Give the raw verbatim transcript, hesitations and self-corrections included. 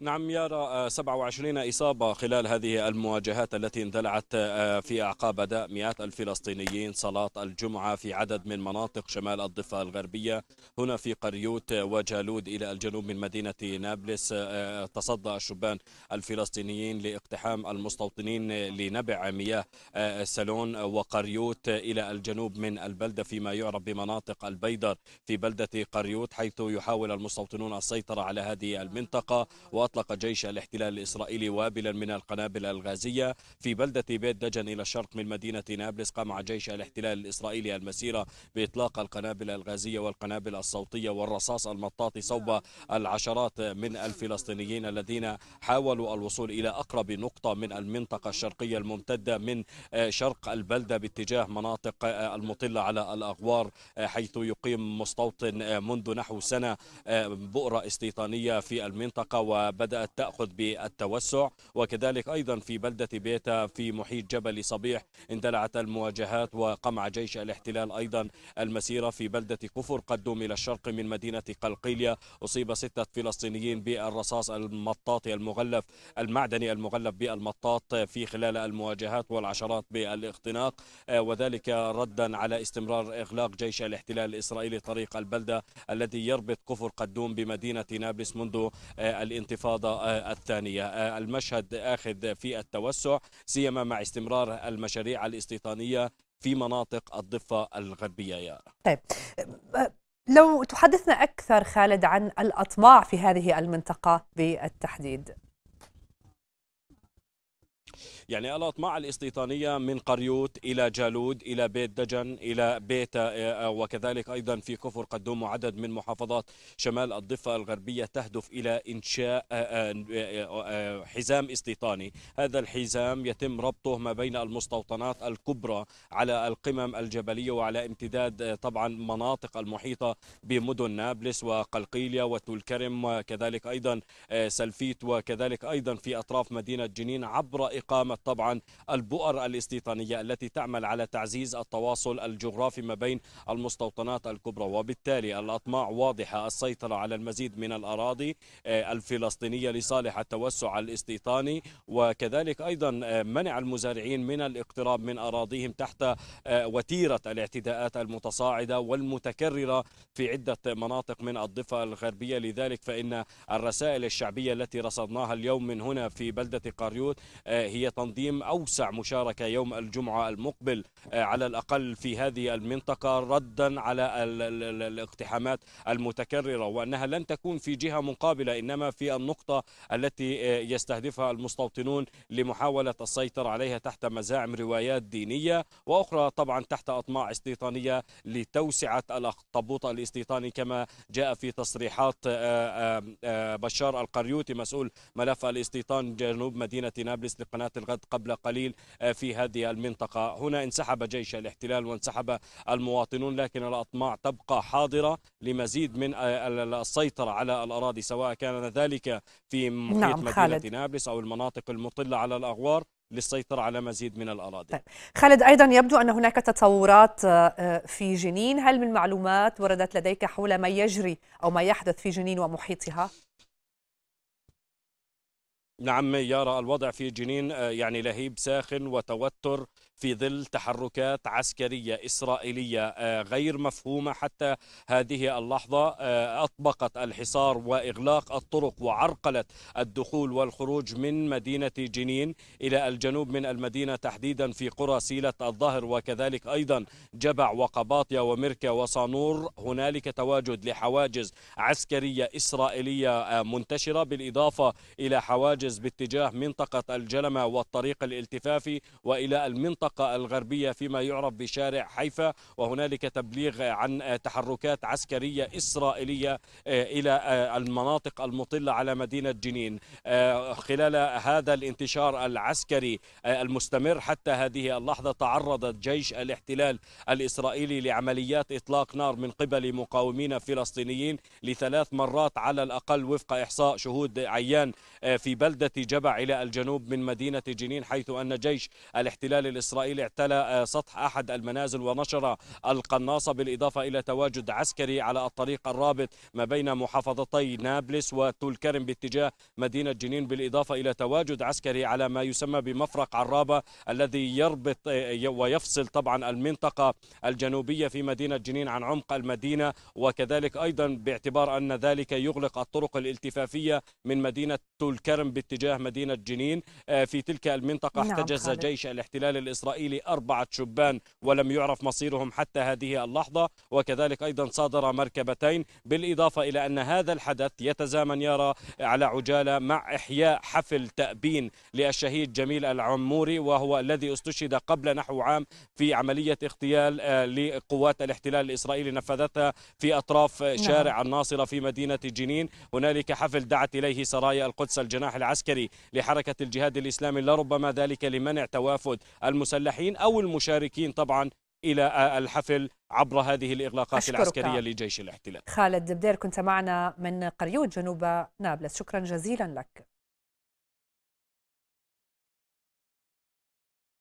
نعم، يرى سبعة وعشرين إصابة خلال هذه المواجهات التي اندلعت في أعقاب أداء مئات الفلسطينيين صلاة الجمعة في عدد من مناطق شمال الضفة الغربية. هنا في قريوت وجالود إلى الجنوب من مدينة نابلس تصدى الشبان الفلسطينيين لاقتحام المستوطنين لنبع مياه سالون وقريوت إلى الجنوب من البلدة فيما يعرف بمناطق البيدر في بلدة قريوت، حيث يحاول المستوطنون السيطرة على هذه المنطقة. أطلق جيش الاحتلال الإسرائيلي وابلا من القنابل الغازية في بلدة بيت دجن إلى الشرق من مدينة نابلس. قام جيش الاحتلال الإسرائيلي المسيرة بإطلاق القنابل الغازية والقنابل الصوتية والرصاص المطاطي صوب العشرات من الفلسطينيين الذين حاولوا الوصول إلى أقرب نقطة من المنطقة الشرقية الممتدة من شرق البلدة باتجاه مناطق المطلة على الأغوار، حيث يقيم مستوطن منذ نحو سنة بؤرة استيطانية في المنطقة و بدأت تأخذ بالتوسع. وكذلك أيضا في بلدة بيتا في محيط جبل صبيح اندلعت المواجهات، وقمع جيش الاحتلال أيضا المسيرة في بلدة كفر قدوم إلى الشرق من مدينة قلقيلية. أصيب ستة فلسطينيين بالرصاص المطاطي المغلف المعدني المغلف بالمطاط في خلال المواجهات والعشرات بالاختناق، وذلك ردا على استمرار إغلاق جيش الاحتلال الإسرائيلي طريق البلدة الذي يربط كفر قدوم بمدينة نابلس منذ الانتفاضة الثانية. المشهد آخذ في التوسع، سيما مع استمرار المشاريع الاستيطانية في مناطق الضفة الغربية. يا طيب، لو تحدثنا أكثر خالد عن الأطماع في هذه المنطقة بالتحديد. يعني الأطماع الاستيطانية من قريوت إلى جالود إلى بيت دجن إلى بيتا، وكذلك أيضا في كفر قدوم وعدد من محافظات شمال الضفة الغربية تهدف إلى إنشاء حزام استيطاني. هذا الحزام يتم ربطه ما بين المستوطنات الكبرى على القمم الجبلية وعلى امتداد طبعا مناطق المحيطة بمدن نابلس وقلقيلية وتولكرم وكذلك أيضا سلفيت وكذلك أيضا في أطراف مدينة جنين، عبر إقامة طبعا البؤر الاستيطانية التي تعمل على تعزيز التواصل الجغرافي ما بين المستوطنات الكبرى. وبالتالي الأطماع واضحة، السيطرة على المزيد من الأراضي الفلسطينية لصالح التوسع الاستيطاني، وكذلك أيضا منع المزارعين من الاقتراب من أراضيهم تحت وتيرة الاعتداءات المتصاعدة والمتكررة في عدة مناطق من الضفة الغربية. لذلك فإن الرسائل الشعبية التي رصدناها اليوم من هنا في بلدة قريوت هي تنظيم أوسع مشاركة يوم الجمعة المقبل على الأقل في هذه المنطقة، ردا على الاقتحامات المتكررة، وأنها لن تكون في جهة مقابلة إنما في النقطة التي يستهدفها المستوطنون لمحاولة السيطرة عليها تحت مزاعم روايات دينية وأخرى طبعا تحت أطماع استيطانية لتوسعة الأخطبوط الاستيطاني، كما جاء في تصريحات بشار القريوتي مسؤول ملف الاستيطان جنوب مدينة نابلس قناة الغد قبل قليل في هذه المنطقة. هنا انسحب جيش الاحتلال وانسحب المواطنون، لكن الأطماع تبقى حاضرة لمزيد من السيطرة على الأراضي، سواء كان ذلك في محيط نعم مدينة خالد. نابلس أو المناطق المطلة على الأغوار للسيطرة على مزيد من الأراضي. طيب. خالد، أيضا يبدو أن هناك تطورات في جنين، هل من معلومات وردت لديك حول ما يجري أو ما يحدث في جنين ومحيطها؟ نعم، يرى الوضع في جنين يعني لهيب ساخن وتوتر في ظل تحركات عسكرية إسرائيلية غير مفهومة حتى هذه اللحظة، أطبقت الحصار وإغلاق الطرق وعرقلت الدخول والخروج من مدينة جنين إلى الجنوب من المدينة، تحديدا في قرى سيلة الظهر وكذلك أيضا جبع وقباطيا ومركة وصانور. هنالك تواجد لحواجز عسكرية إسرائيلية منتشرة، بالإضافة إلى حواجز باتجاه منطقة الجلمة والطريق الالتفافي وإلى المنطقة الغربية فيما يعرف بشارع حيفا، وهنالك تبليغ عن تحركات عسكرية إسرائيلية إلى المناطق المطلة على مدينة جنين. خلال هذا الانتشار العسكري المستمر حتى هذه اللحظة، تعرضت جيش الاحتلال الإسرائيلي لعمليات إطلاق نار من قبل مقاومين فلسطينيين لثلاث مرات على الأقل وفق إحصاء شهود عيان في بلدة جبع إلى الجنوب من مدينة جنين، حيث أن جيش الاحتلال الإسرائيلي الإسرائيلي اعتلى سطح أحد المنازل ونشر القناصة، بالإضافة إلى تواجد عسكري على الطريق الرابط ما بين محافظتي نابلس وتل كرم باتجاه مدينة جنين، بالإضافة إلى تواجد عسكري على ما يسمى بمفرق عرابة الذي يربط ويفصل طبعا المنطقة الجنوبية في مدينة جنين عن عمق المدينة، وكذلك أيضا باعتبار أن ذلك يغلق الطرق الالتفافية من مدينة تل كرم باتجاه مدينة جنين. في تلك المنطقة احتجز جيش الاحتلال الإسرائيلي أربعة شبان ولم يعرف مصيرهم حتى هذه اللحظة، وكذلك أيضا صادر مركبتين، بالإضافة إلى أن هذا الحدث يتزامن يرى على عجالة مع إحياء حفل تأبين للشهيد جميل العموري، وهو الذي استشهد قبل نحو عام في عملية اغتيال لقوات الاحتلال الإسرائيلي نفذتها في أطراف شارع الناصرة في مدينة جنين. هنالك حفل دعت إليه سرايا القدس الجناح العسكري لحركة الجهاد الإسلامي، لربما ذلك لمنع توافد المسلحين أو المشاركين طبعا إلى الحفل عبر هذه الإغلاقات العسكرية لجيش الاحتلال. خالد بدير كنت معنا من قريوت جنوب نابلس، شكرا جزيلا لك.